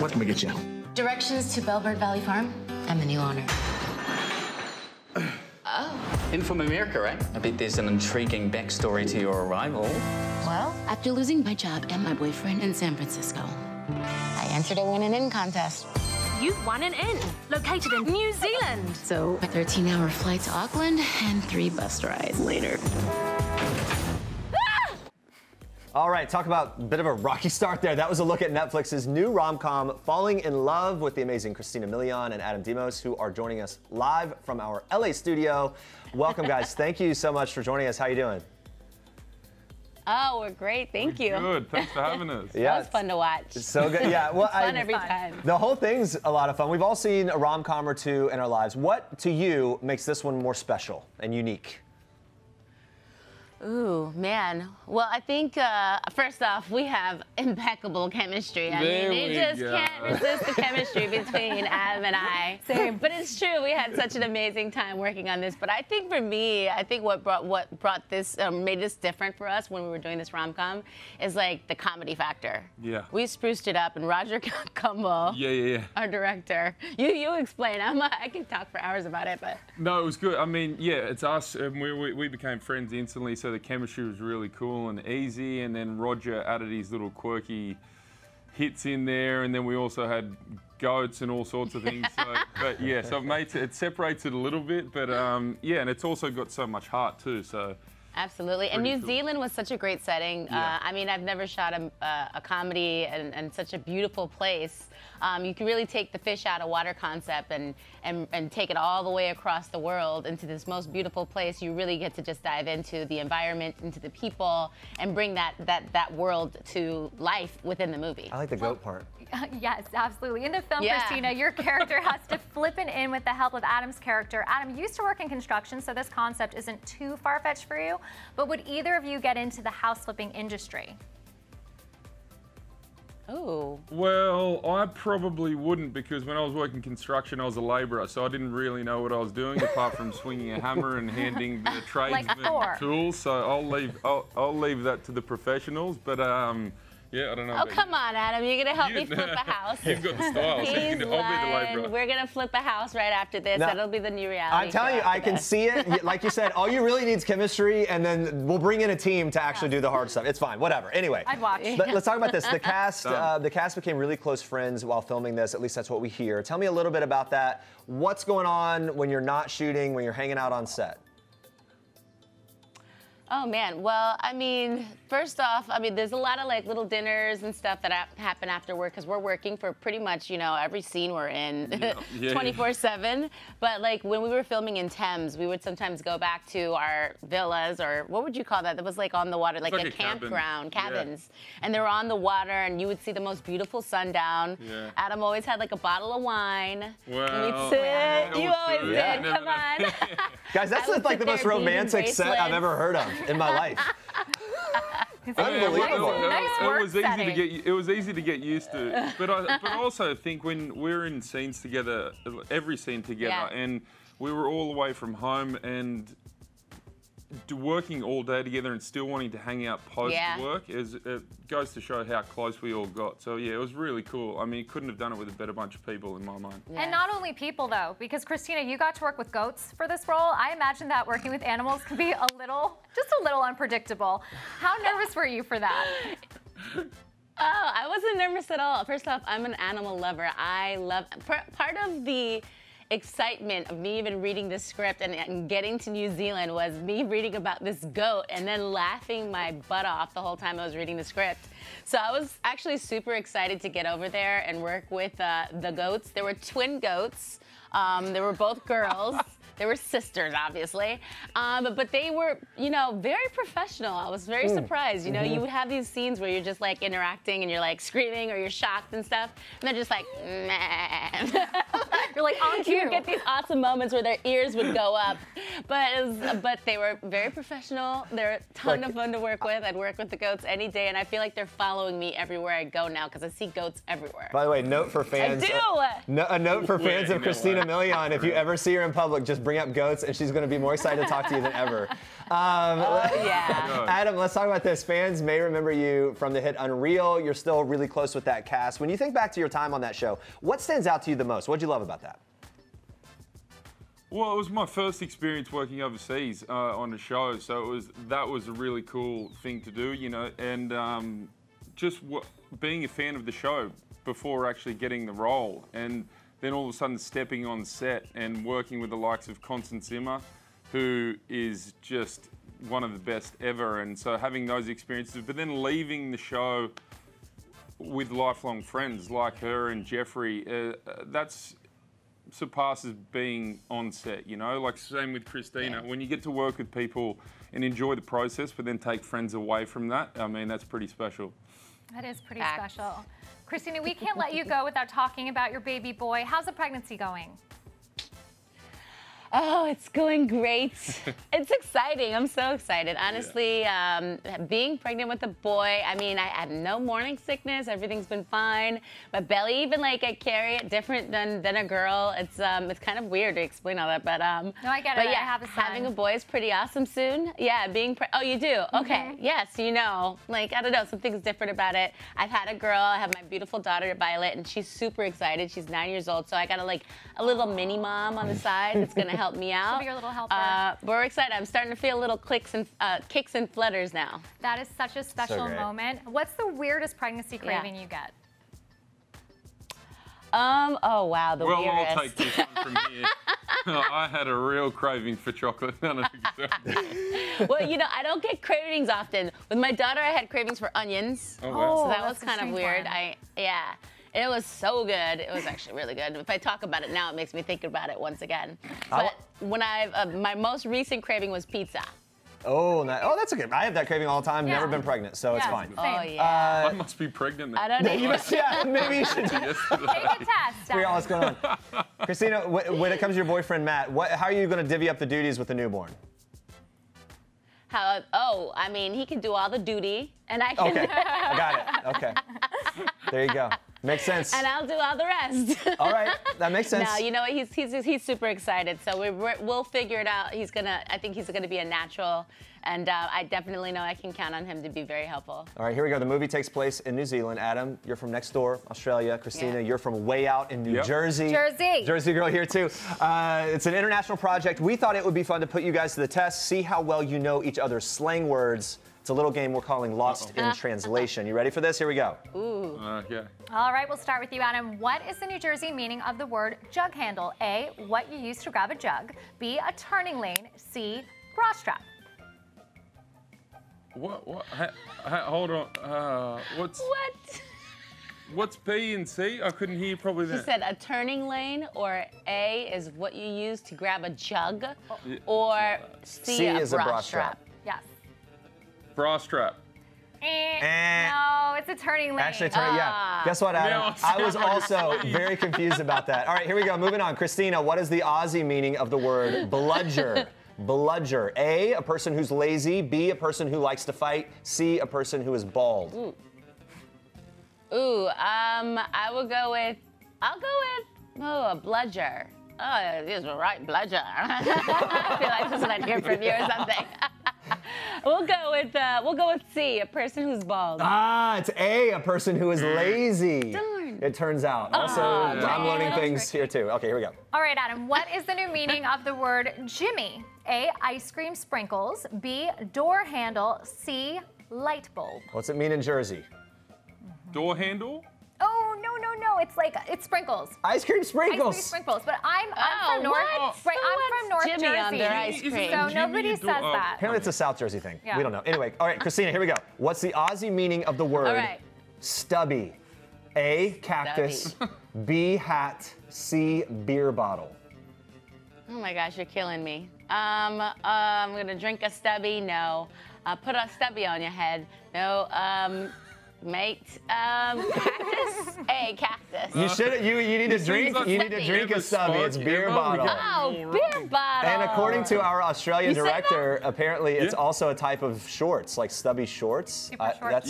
What can we get you? Directions to Bellbird Valley Farm. I'm the new owner. Oh. In from America, right? I bet there's an intriguing backstory to your arrival. Well, after losing my job and my boyfriend in San Francisco, I entered a win-an-in contest. You won an inn, located in New Zealand. So a 13-hour flight to Auckland and 3 bus rides later. All right, talk about a bit of a rocky start there. That was a look at Netflix's new rom-com, Falling in Love, with the amazing Christina Milian and Adam Demos, who are joining us live from our LA studio. Welcome, guys. Thank you so much for joining us. How are you doing? Oh, we're great. Thank you. Good. Thanks for having us. Yeah, that was fun to watch. So good. Yeah. Well, it's fun every time. The whole thing's a lot of fun. We've all seen a rom-com or two in our lives. What, to you, makes this one more special and unique? Ooh, man. Well, I think, first off, we have impeccable chemistry. I mean, you just can't resist the chemistry between Adam and I. Same. But it's true, we had such an amazing time working on this. But I think for me, I think what brought this, made this different for us when we were doing this rom-com is, like, the comedy factor. Yeah. We spruced it up, and Roger Cumble, our director, you explain. I can talk for hours about it, but... No, it was good. I mean, yeah, it's us. We became friends instantly, so the chemistry was really cool and easy, and then Roger added his little quirky hits in there, and then we also had goats and all sorts of things. So, but yeah, so it separates it a little bit, but yeah, and it's also got so much heart too. So absolutely, and New Zealand was such a great setting. Yeah. I mean, I've never shot a comedy in such a beautiful place. You can really take the fish out of water concept and take it all the way across the world into this most beautiful place. You really get to just dive into the environment, into the people, and bring that world to life within the movie. I like the goat part. Yes, absolutely. In the film, Christina, your character has to flip an inn with the help of Adam's character. Adam used to work in construction, so this concept isn't too far-fetched for you. But would either of you get into the house flipping industry? Oh. Well, I probably wouldn't, because when I was working construction, I was a labourer, so I didn't really know what I was doing apart from swinging a hammer and handing the tradesmen tools. So I'll leave that to the professionals. But yeah, I don't know. Oh, come on, Adam. You're going to help me flip a house. You've got the style. So I'll be the labourer. We're going to flip a house right after this. Now, that'll be the new reality. I'm telling you, I can see it. Like you said, all you really need is chemistry, and then we'll bring in a team to actually do the hard stuff. It's fine. Whatever. Anyway. I'd watch. Let's talk about this. The cast became really close friends while filming this. At least that's what we hear. Tell me a little bit about that. What's going on when you're not shooting, when you're hanging out on set? Oh, man. Well, I mean, first off, I mean, there's a lot of, like, little dinners and stuff that happen after work, because we're working for pretty much, you know, every scene we're in 24/7. But, like, when we were filming in Thames, we would sometimes go back to our villas, or what would you call that? That was, like, on the water, like a campground, cabins. Yeah. And they were on the water, and you would see the most beautiful sundown. Yeah. Adam always had, like, a bottle of wine. Well, you always did. Come on. Guys, that's, like, the most romantic set I've ever heard of in my life. Unbelievable. It was easy to get used to. But I also think when we're in scenes together, every scene together, and we were all away from home and working all day together and still wanting to hang out post-work, it goes to show how close we all got. So yeah, it was really cool. I mean, couldn't have done it with a better bunch of people in my mind. Yeah. And not only people though, because Christina, you got to work with goats for this role. I imagine that working with animals can be just a little unpredictable. How nervous were you for that? Oh, I wasn't nervous at all. First off, I'm an animal lover. I love, part of the excitement of me even reading this script and getting to New Zealand was me reading about this goat and then laughing my butt off the whole time I was reading the script. So I was actually super excited to get over there and work with the goats. There were twin goats. They were both girls. They were sisters, obviously, but they were, you know, very professional. I was very surprised. You know, you would have these scenes where you're just like interacting and you're like screaming or you're shocked and stuff, and they're just like, nah. You're like on cue. You would get these awesome moments where their ears would go up, but they were very professional. They're a ton of fun to work with. I'd work with the goats any day, and I feel like they're following me everywhere I go now because I see goats everywhere. By the way, note for fans. I do. A note for fans of Christina Milian. If you ever see her in public, just bring bring up goats, and she's going to be more excited to talk to you than ever. Adam, let's talk about this. Fans may remember you from the hit Unreal. You're still really close with that cast. When you think back to your time on that show, what stands out to you the most? What did you love about that? Well, it was my first experience working overseas on a show, so that was a really cool thing to do, you know, and just being a fan of the show before actually getting the role, and then all of a sudden stepping on set and working with the likes of Constance Zimmer, who is just one of the best ever, and so having those experiences, but then leaving the show with lifelong friends like her and Jeffrey, that's surpasses being on set, you know, like same with Christina. Yeah. When you get to work with people and enjoy the process, but then take friends away from that, I mean, that's pretty special. That is pretty special. Christina, we can't let you go without talking about your baby boy. How's the pregnancy going? Oh, it's going great. It's exciting. I'm so excited. Honestly, being pregnant with a boy, I mean, I have no morning sickness. Everything's been fine. My belly, even like I carry it different than a girl. It's kind of weird to explain all that, but no, I get it. But yeah, I have a son. Having a boy is pretty awesome. Soon, yeah. Being oh, you do? Okay. Yes, you know, like I don't know, something's different about it. I've had a girl. I have my beautiful daughter Violet, and she's super excited. She's 9 years old, so I got like a little mini mom on the side. It's gonna help me out. She'll be your little helper. But we're excited. I'm starting to feel little clicks and kicks and flutters now. That is such a special moment. What's the weirdest pregnancy craving you get? Oh wow, the weirdest. Well, I'll take this one from here. I had a real craving for chocolate. Well, you know, I don't get cravings often. With my daughter, I had cravings for onions. Oh, wow. So that was kind of weird. It was so good. It was actually really good. If I talk about it now, it makes me think about it once again. But when my most recent craving was pizza. Oh, that's okay. I have that craving all the time. Yeah. Never been pregnant, so it's fine. Oh yeah. I must be pregnant. Then. I don't know. You must, maybe you should take a test. Figure out what's going on. Christina, when it comes to your boyfriend Matt, how are you going to divvy up the duties with the newborn? I mean, he can do all the duty, and I can. Okay, I got it. Okay, there you go. Makes sense. And I'll do all the rest. All right, that makes sense. No, you know what? He's super excited, so we'll figure it out. I think he's gonna be a natural, and I definitely know I can count on him to be very helpful. All right, here we go. The movie takes place in New Zealand. Adam, you're from next door, Australia. Christina, you're from way out in New Jersey. Jersey girl here too. It's an international project. We thought it would be fun to put you guys to the test, see how well you know each other's slang words. It's a little game we're calling Lost in Translation. You ready for this? Here we go. Ooh. Okay. All right, we'll start with you, Adam. What is the New Jersey meaning of the word jug handle? A, what you use to grab a jug. B, a turning lane. C, bra strap. What? Hold on. What? What's B and C? I couldn't hear probably that. She said a turning lane, or A is what you use to grab a jug, or C is a bra strap. Yes. Bra strap. No, it's a turning lane. Actually, yeah. Guess what, Adam? No, I was also very confused about that. All right, here we go. Moving on. Christina, what is the Aussie meaning of the word bludger? Bludger. A, a person who's lazy. B, a person who likes to fight. C, a person who is bald. Ooh. I'll go with a bludger. Oh, this is a right bludger. I feel like this is not here from you or something. We'll go with C, a person who's bald. Ah, it's A, a person who is lazy. Darn. It turns out. Also, I'm learning things here too. Okay, here we go. All right, Adam, what is the new meaning of the word Jimmy? A, ice cream sprinkles. B, door handle. C, light bulb. What's it mean in Jersey? Door handle? Oh, no, it's sprinkles. Ice cream sprinkles. Ice cream sprinkles, but I'm from North, right, I'm from North Jersey, ice cream. So nobody says that. Apparently it's a South Jersey thing. Yeah. We don't know. Anyway, all right, Christina, here we go. What's the Aussie meaning of the word stubby? A, cactus, B, hat, C, beer bottle. Oh my gosh, you're killing me. I'm gonna drink a stubby, no. Put a stubby on your head, no. Mate, cactus? A, cactus. You should. You need a drink. Like you need a drink of something. It's beer bottle. Oh, beer bottle. And according to our Australian director, apparently it's also a type of shorts, like stubby shorts. Short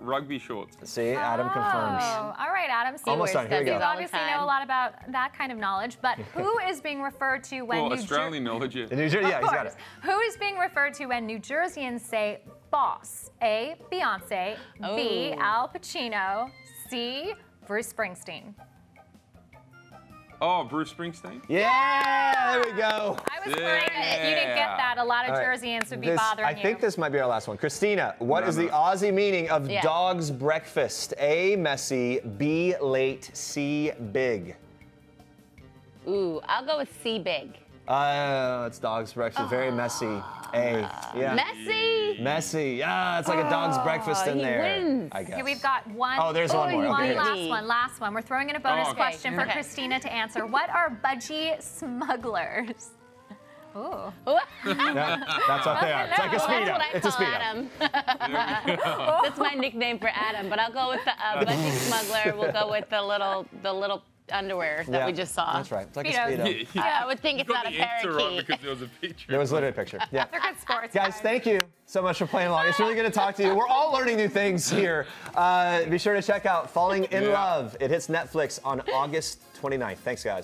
rugby shorts. See, Adam confirms. All right, Adam. See, almost done. Here we go. You obviously know a lot about that kind of knowledge, but who is being referred to when Australian knowledge? Yeah, he's got it. Who is being referred to when New Jerseyans say boss? A. Beyonce. B. Al Pacino. C. Bruce Springsteen. Oh, Bruce Springsteen? Yeah, there we go. I was playing it. You didn't get that. A lot of Jerseyans would be bothering you. I think this might be our last one. Christina, what is the Aussie meaning of dog's breakfast? A. Messy. B. Late. C. Big. Ooh, I'll go with C. Big. It's dog's breakfast. Very messy. A. Yeah. Messy. Messy. Ah, it's like a dog's breakfast in there. Wins. I guess. Okay, we've got one. Oh, there's one more. Okay. Last one. We're throwing in a bonus question for Christina to answer. What are budgie smugglers? Ooh. That's what they are. It's like a speedo. It's a speedo. That's my nickname for Adam. But I'll go with the budgie smuggler. We'll go with the little underwear that we just saw. That's right. It's like a speedo. Yeah, I would think it's not a parakeet. There was a picture. There was literally a picture. Yeah. They're good sports. Guys, thank you so much for playing along. It's really good to talk to you. We're all learning new things here. Be sure to check out Falling in Love. It hits Netflix on August 29th. Thanks, guys.